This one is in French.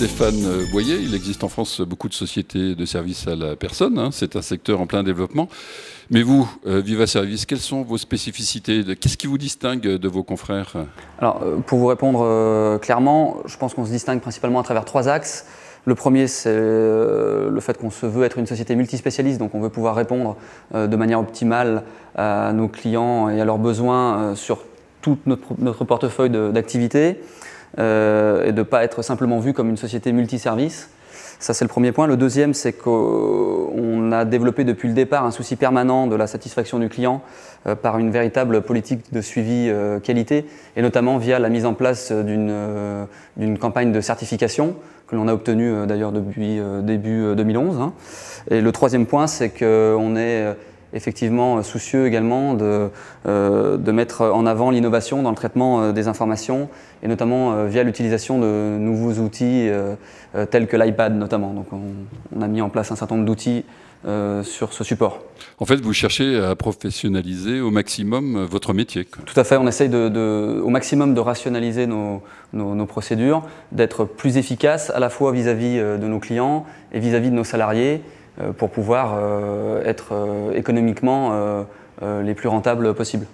Stéphane Boyer. Il existe en France beaucoup de sociétés de services à la personne. C'est un secteur en plein développement. Mais vous, VivaServices, quelles sont vos spécificités? Qu'est-ce qui vous distingue de vos confrères? Alors, pour vous répondre clairement, je pense qu'on se distingue principalement à travers trois axes. Le premier, c'est le fait qu'on se veut être une société multispécialiste, donc on veut pouvoir répondre de manière optimale à nos clients et à leurs besoins sur tout notre portefeuille d'activités et de ne pas être simplement vu comme une société multiservice. Ça, c'est le premier point. Le deuxième, c'est qu'on a développé depuis le départ un souci permanent de la satisfaction du client par une véritable politique de suivi qualité, et notamment via la mise en place d'une campagne de certification que l'on a obtenue d'ailleurs depuis début 2011. Et le troisième point, c'est qu'on est effectivement soucieux également de mettre en avant l'innovation dans le traitement des informations, et notamment via l'utilisation de nouveaux outils tels que l'iPad notamment. Donc on a mis en place un certain nombre d'outils sur ce support. En fait, vous cherchez à professionnaliser au maximum votre métier, quoi. Tout à fait, on essaye au maximum de rationaliser nos procédures, d'être plus efficace à la fois vis-à-vis de nos clients et vis-à-vis de nos salariés, pour pouvoir être économiquement les plus rentables possibles.